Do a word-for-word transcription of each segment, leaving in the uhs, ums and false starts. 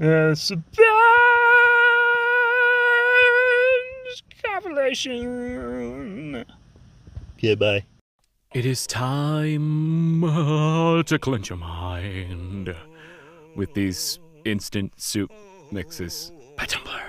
Uh, Surprise! Compilation! Okay, bye. It is time uh, to clench your mind with these instant soup mixes by Tumblr.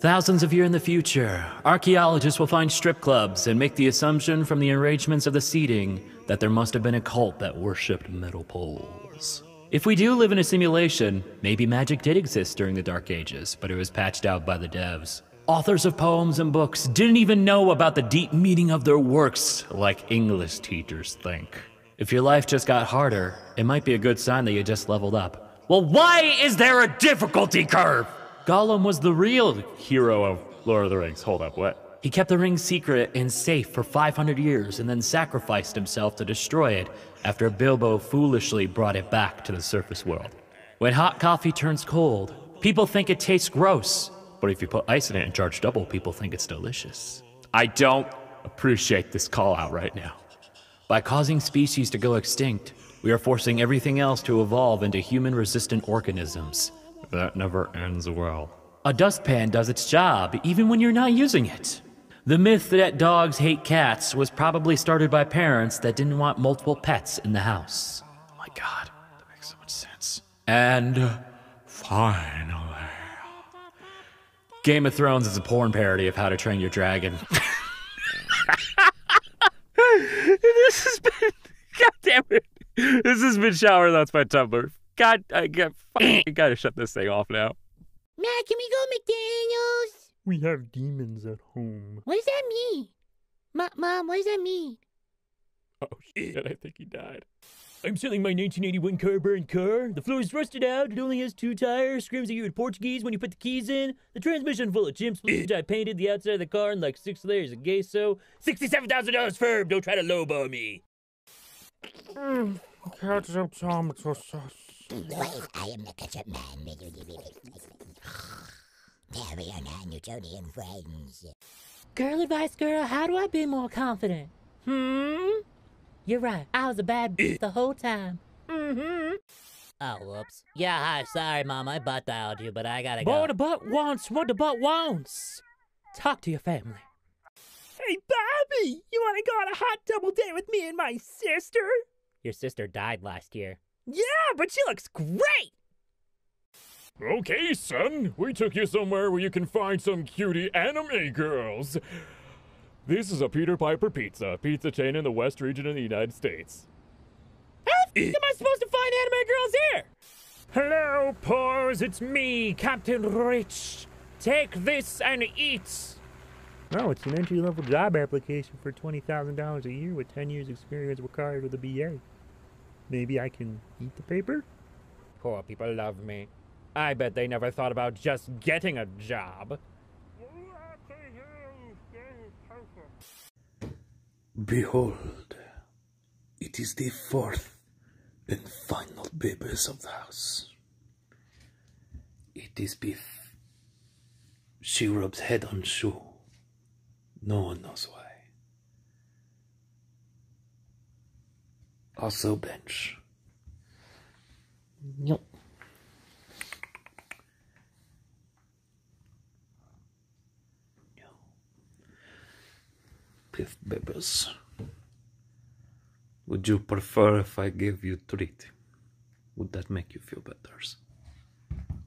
Thousands of years in the future, archaeologists will find strip clubs and make the assumption from the arrangements of the seating that there must have been a cult that worshipped metal poles. If we do live in a simulation, maybe magic did exist during the Dark Ages, but it was patched out by the devs. Authors of poems and books didn't even know about the deep meaning of their works, like English teachers think. If your life just got harder, it might be a good sign that you just leveled up. Well, why is there a difficulty curve? Gollum was the real hero of Lord of the Rings. Hold up, what? He kept the ring secret and safe for five hundred years and then sacrificed himself to destroy it after Bilbo foolishly brought it back to the surface world. When hot coffee turns cold, people think it tastes gross, but if you put ice in it and charge double, people think it's delicious. I don't appreciate this call out right now. By causing species to go extinct, we are forcing everything else to evolve into human-resistant organisms. That never ends well. A dustpan does its job, even when you're not using it. The myth that dogs hate cats was probably started by parents that didn't want multiple pets in the house. Oh my god, that makes so much sense. And finally, Game of Thrones is a porn parody of How to Train Your Dragon. This has been, god damn it, this has been Shower Thoughts by Tumblr. God, I got, I gotta shut this thing off now. Matt, can we go McDaniels? We have demons at home. What does that mean? Ma Mom, what does that mean? Oh shit, I think he died. I'm selling my nineteen eighty-one car-burned car. The floor is rusted out, it only has two tires, screams at you in Portuguese when you put the keys in. The transmission full of chimps, which I painted the outside of the car in like six layers of gesso. sixty-seven thousand dollars firm, don't try to lowball me. Mm, ketchup tomato sauce. I am the ketchup man. There we are now, Newtonian friends. Girl advice, girl, how do I be more confident? Hmm? You're right, I was a bad bitch the whole time. Mm-hmm. Oh, whoops. Yeah, hi, sorry, Mom, I butt-dialed you, but I gotta go. What the butt wants, what the butt wants. Talk to your family. Hey, Bobby, you wanna go on a hot double date with me and my sister? Your sister died last year. Yeah, but she looks great! Okay, son, we took you somewhere where you can find some cutie anime girls. This is a Peter Piper pizza, a pizza chain in the West region of the United States. How the f*** am I supposed to find anime girls here? Hello, Paws, it's me, Captain Rich. Take this and eat. Oh, it's an entry-level job application for twenty thousand dollars a year with ten years experience required with a B A. Maybe I can eat the paper? Poor people love me. I bet they never thought about just getting a job. Behold, it is the fourth and final papers of the house. It is beef. She rubs head on shoe. No one knows why. Also bench. Yep. Piff Bibbers. Would you prefer if I gave you treat? Would that make you feel better?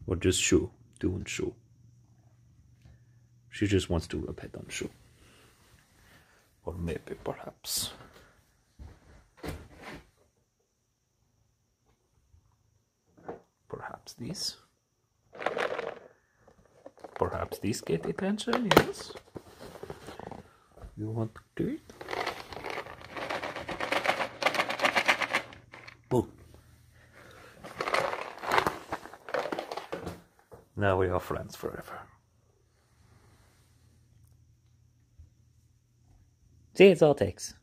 Or just shoe? Doing shoe. She just wants to rub head on shoe. Or maybe perhaps. Perhaps these. Perhaps these get attention, yes? You want to do it? Boom. Now we are friends forever. See, it's all it takes.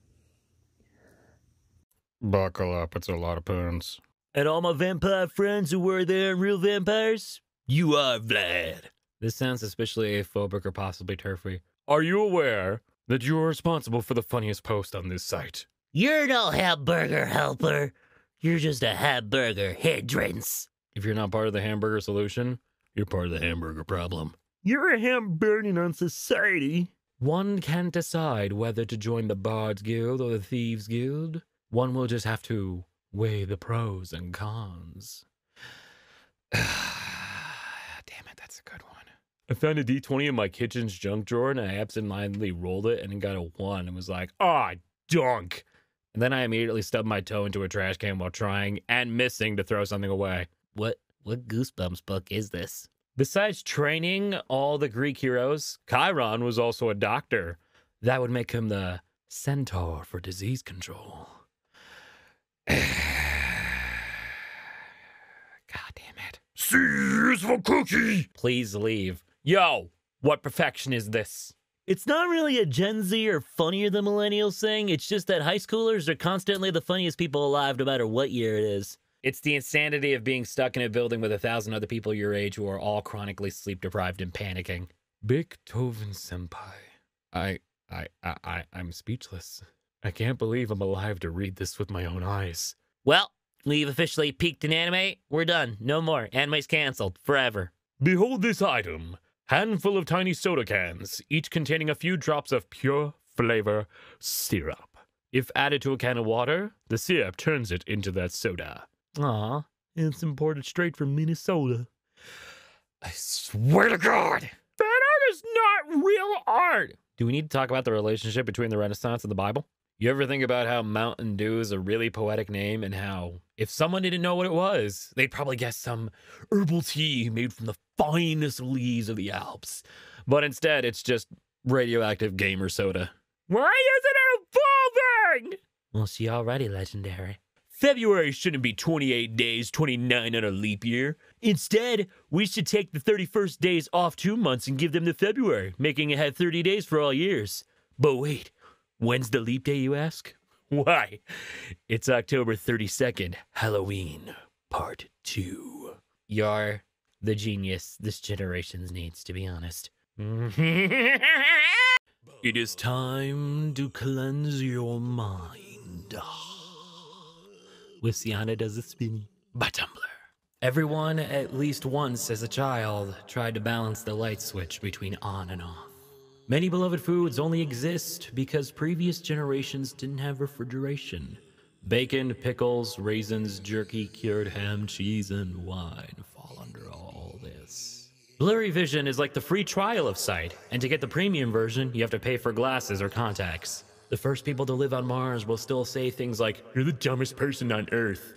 Buckle up, it's a lot of pounds. And all my vampire friends who were there real vampires, you are Vlad. This sounds especially aphobic or possibly turfy. Are you aware that you are responsible for the funniest post on this site? You're no hamburger helper. You're just a hamburger hindrance. If you're not part of the hamburger solution, You're part of the hamburger problem. You're a ham burden on society. One can't decide whether to join the Bard's Guild or the Thieves' Guild. One will just have to weigh the pros and cons. Damn it, that's a good one. I found a D twenty in my kitchen's junk drawer, and I absentmindedly rolled it and got a one and was like, ah, dunk. And then I immediately stubbed my toe into a trash can while trying and missing to throw something away. What, what Goosebumps book is this? Besides training all the Greek heroes, Chiron was also a doctor. That would make him the centaur for disease control. God damn it. C is for cookie! Please leave. Yo, what perfection is this? It's not really a Gen Z or funnier than millennials thing. It's just that high schoolers are constantly the funniest people alive no matter what year it is. It's the insanity of being stuck in a building with a thousand other people your age who are all chronically sleep deprived and panicking. Beethoven Senpai. I, I, I, I, I'm speechless. I can't believe I'm alive to read this with my own eyes. Well, we've officially peaked in anime. We're done. No more. Anime's canceled. Forever. Behold this item. Handful of tiny soda cans, each containing a few drops of pure flavor syrup. If added to a can of water, the syrup turns it into that soda. Aw, it's imported straight from Minnesota. I swear to God! Fan art is not real art! Do we need to talk about the relationship between the Renaissance and the Bible? You ever think about how Mountain Dew is a really poetic name and how, if someone didn't know what it was, they'd probably guess some herbal tea made from the finest leaves of the Alps. But instead, it's just radioactive gamer soda. Why isn't it evolving? Well, she already legendary. February shouldn't be twenty-eight days, twenty-nine on a leap year. Instead, we should take the thirty-first days off two months and give them to February, making it have thirty days for all years. But wait, when's the leap day, you ask? Why, it's October thirty-second, Halloween, part two. You're the genius this generation needs, to be honest. It is time to cleanse your mind. Luciana does a spinny. By Tumblr. Everyone, at least once as a child, tried to balance the light switch between on and off. Many beloved foods only exist because previous generations didn't have refrigeration. Bacon, pickles, raisins, jerky, cured ham, cheese, and wine fall under all this. Blurry vision is like the free trial of sight, and to get the premium version, you have to pay for glasses or contacts. The first people to live on Mars will still say things like, "You're the dumbest person on Earth,"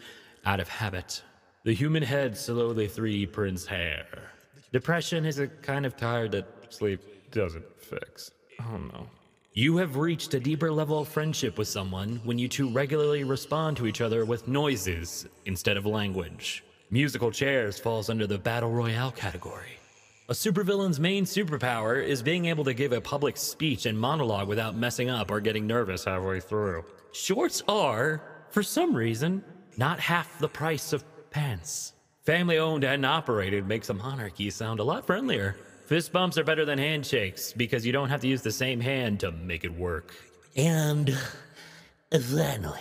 out of habit. The human head slowly three-prints hair. Depression is a kind of tire that sleep doesn't fix. Oh no. You have reached a deeper level of friendship with someone when you two regularly respond to each other with noises instead of language. Musical chairs falls under the Battle Royale category. A supervillain's main superpower is being able to give a public speech and monologue without messing up or getting nervous halfway through. Shorts are, for some reason, not half the price of pants. Family owned and operated makes a monarchy sound a lot friendlier. Fist bumps are better than handshakes because you don't have to use the same hand to make it work. And finally,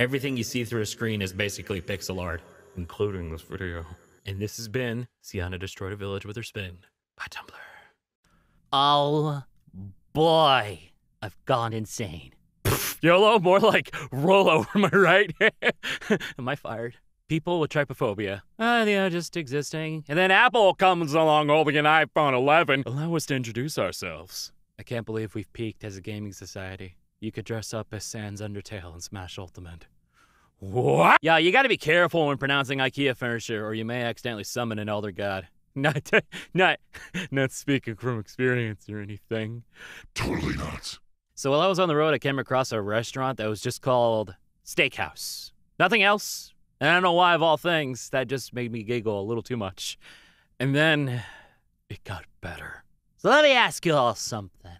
everything you see through a screen is basically pixel art, including this video. And this has been Sienna Destroyed a Village with Her Spin by Tumblr. Oh boy, I've gone insane. Pff, YOLO, more like Rolo, am I right? Am I fired? People with trypophobia. Uh, you know, just existing. And then Apple comes along holding an iPhone eleven. Allow us to introduce ourselves. I can't believe we've peaked as a gaming society. You could dress up as Sans Undertale and Smash Ultimate. What? Yeah, you gotta be careful when pronouncing IKEA furniture, or you may accidentally summon an elder god. Not, not, not speaking from experience or anything. Totally not. So while I was on the road, I came across a restaurant that was just called Steakhouse. Nothing else. And I don't know why, of all things, that just made me giggle a little too much. And then it got better. So let me ask you all something.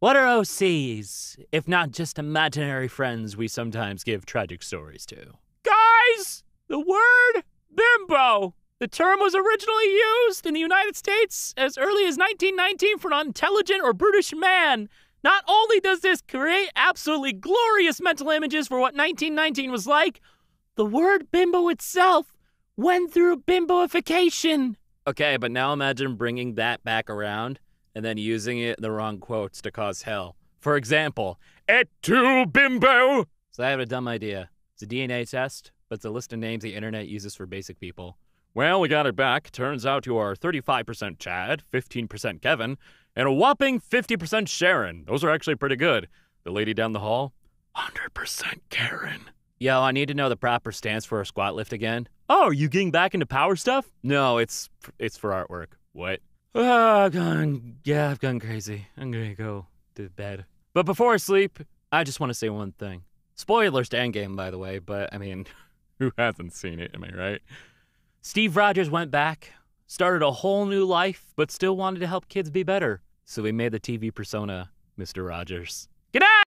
What are O Cs, if not just imaginary friends we sometimes give tragic stories to? Guys, the word bimbo. The term was originally used in the United States as early as nineteen nineteen for an intelligent or brutish man. Not only does this create absolutely glorious mental images for what nineteen nineteen was like, the word bimbo itself went through bimboification. Okay, but now imagine bringing that back around and then using it in the wrong quotes to cause hell. For example, et tu, bimbo? So I have a dumb idea. It's a D N A test, but it's a list of names the internet uses for basic people. Well, we got it back. Turns out you are thirty-five percent Chad, fifteen percent Kevin, and a whopping fifty percent Sharon. Those are actually pretty good. The lady down the hall, one hundred percent Karen. Yo, I need to know the proper stance for a squat lift again. Oh, are you getting back into power stuff? No, it's it's for artwork. What? Oh, I've gone, yeah, I've gone crazy. I'm gonna go to bed. But before I sleep, I just want to say one thing. Spoilers to Endgame, by the way, but I mean, who hasn't seen it, am I right? Steve Rogers went back, started a whole new life, but still wanted to help kids be better. So we made the T V persona Mister Rogers. Good night!